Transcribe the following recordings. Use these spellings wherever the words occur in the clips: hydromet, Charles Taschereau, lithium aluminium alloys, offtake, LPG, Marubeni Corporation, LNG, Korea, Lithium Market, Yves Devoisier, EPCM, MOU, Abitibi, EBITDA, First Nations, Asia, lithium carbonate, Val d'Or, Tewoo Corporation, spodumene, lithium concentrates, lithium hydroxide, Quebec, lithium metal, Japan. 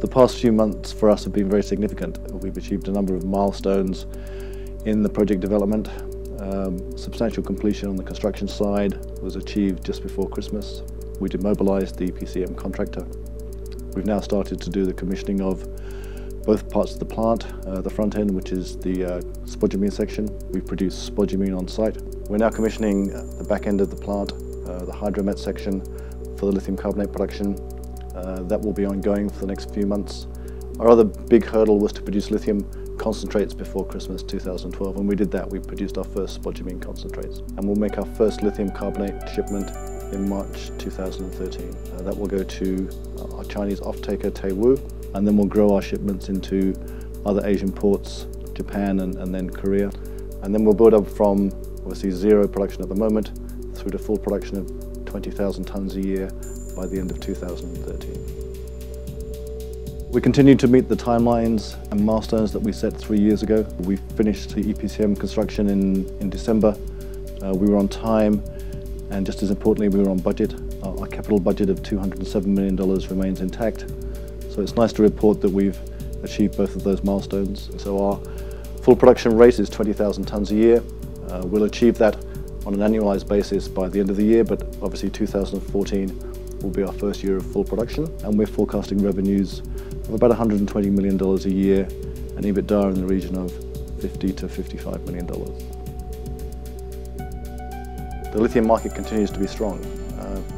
The past few months for us have been very significant. We've achieved a number of milestones in the project development. Substantial completion on the construction side was achieved just before Christmas. We demobilised the EPCM contractor. We've now started to do the commissioning of both parts of the plant, the front end, which is the spodumene section. We've produced spodumene on site. We're now commissioning the back end of the plant, the hydromet section for the lithium carbonate production. That will be ongoing for the next few months. Our other big hurdle was to produce lithium concentrates before Christmas 2012, and we did that. We produced our first spodumene concentrates, and we'll make our first lithium carbonate shipment in March 2013. That will go to our Chinese off-taker, Tewoo, and then we'll grow our shipments into other Asian ports, Japan and then Korea. And then we'll build up from obviously zero production at the moment through to full production of 20,000 tonnes a year by the end of 2013. We continue to meet the timelines and milestones that we set 3 years ago. We finished the EPCM construction in December. We were on time, and just as importantly, we were on budget. Our capital budget of $207 million remains intact. So it's nice to report that we've achieved both of those milestones. So our full production rate is 20,000 tonnes a year. We'll achieve that on an annualized basis by the end of the year, but obviously 2014 will be our first year of full production, and we're forecasting revenues of about $120 million a year and EBITDA in the region of $50 to $55 million. The lithium market continues to be strong,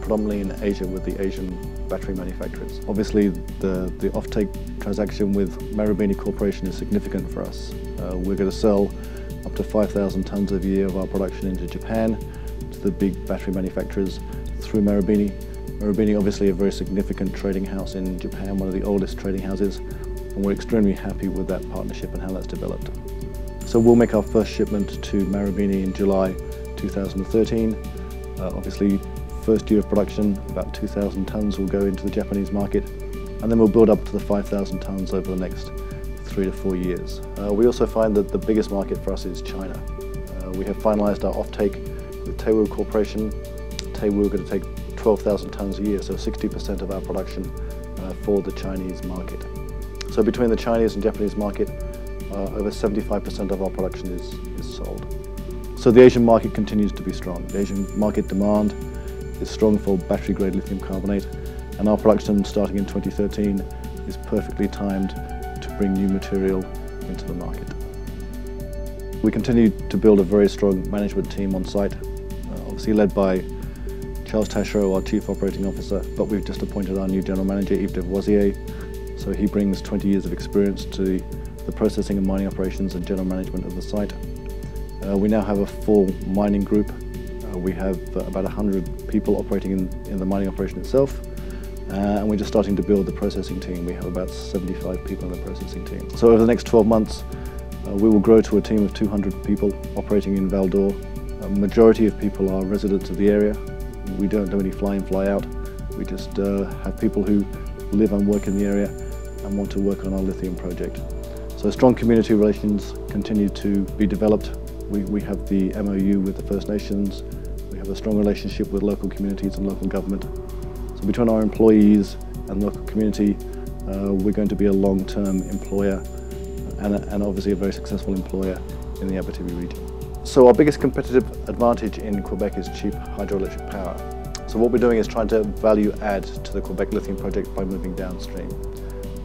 predominantly in Asia with the Asian battery manufacturers. Obviously the offtake transaction with Marubeni Corporation is significant for us. We're going to sell up to 5,000 tonnes a year of our production into Japan, to the big battery manufacturers through Marubeni. Marubeni obviously a very significant trading house in Japan, one of the oldest trading houses, and we're extremely happy with that partnership and how that's developed. So we'll make our first shipment to Marubeni in July 2013. Obviously, first year of production, about 2,000 tonnes will go into the Japanese market, and then we'll build up to the 5,000 tonnes over the next 3 to 4 years. We also find that the biggest market for us is China. We have finalised our offtake with Tewoo Corporation. Tewoo are going to take 12,000 tonnes a year, so 60% of our production for the Chinese market. So between the Chinese and Japanese market, over 75% of our production is sold. So the Asian market continues to be strong. The Asian market demand is strong for battery-grade lithium carbonate, and our production starting in 2013 is perfectly timed to bring new material into the market. We continue to build a very strong management team on site, obviously led by Charles Taschereau, our Chief Operating Officer, but we've just appointed our new General Manager, Yves Devoisier, so he brings 20 years of experience to the processing and mining operations and general management of the site. We now have a full mining group. We have about 100 people operating in the mining operation itself, and we're just starting to build the processing team. We have about 75 people in the processing team. So over the next 12 months, we will grow to a team of 200 people operating in Val d'Or. A majority of people are residents of the area. We don't do any fly-in, fly-out. We just have people who live and work in the area and want to work on our lithium project. So strong community relations continue to be developed. We have the MOU with the First Nations. We have a strong relationship with local communities and local government. So between our employees and local community, we're going to be a long-term employer and obviously a very successful employer in the Abitibi region. So our biggest competitive advantage in Quebec is cheap hydroelectric power. So what we're doing is trying to value add to the Quebec lithium project by moving downstream.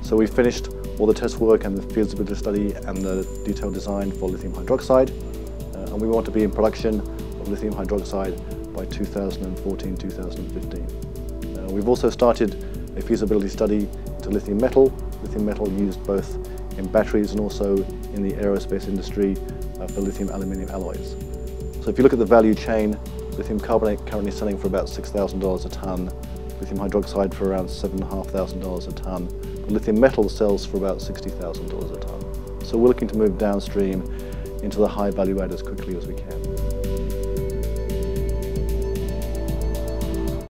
So we finished all the test work and the feasibility study and the detailed design for lithium hydroxide. And we want to be in production of lithium hydroxide by 2014-2015. We've also started a feasibility study into lithium metal. Lithium metal used both in batteries and also in the aerospace industry for lithium aluminium alloys. So if you look at the value chain, lithium carbonate currently selling for about $6,000 a tonne, lithium hydroxide for around $7,500 a tonne, lithium metal sells for about $60,000 a tonne. So we're looking to move downstream into the high value add as quickly as we can.